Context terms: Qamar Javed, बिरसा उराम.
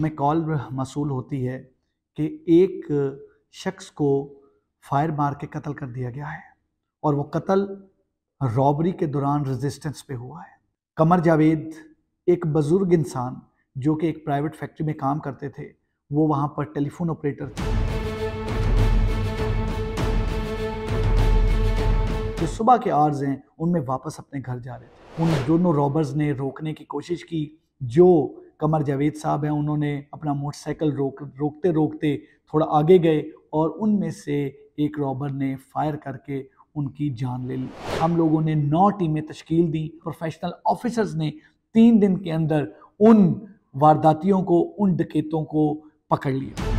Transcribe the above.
हमें कॉल मसूल होती है कि एक शख्स को फायर मार के कत्ल कर दिया गया है और वो कत्ल रॉबरी के दौरान रेजिस्टेंस पे हुआ है। कमर जावेद एक बुजुर्ग इंसान जो कि एक प्राइवेट फैक्ट्री में काम करते थे, वो वहाँ पर टेलीफोन ऑपरेटर थे। जो सुबह के आर्ज हैं उनमें वापस अपने घर जा रहे थे। उन दोनों रॉबर्स ने रोकने की कोशिश की। जो कमर जावेद साहब हैं उन्होंने अपना मोटरसाइकिल रोकते रोकते थोड़ा आगे गए और उनमें से एक रॉबर ने फायर करके उनकी जान ले ली। हम लोगों ने 9 टीमें तश्कील दी। प्रोफेशनल ऑफिसर्स ने 3 दिन के अंदर उन वारदातियों को, उन डकैतों को पकड़ लिया।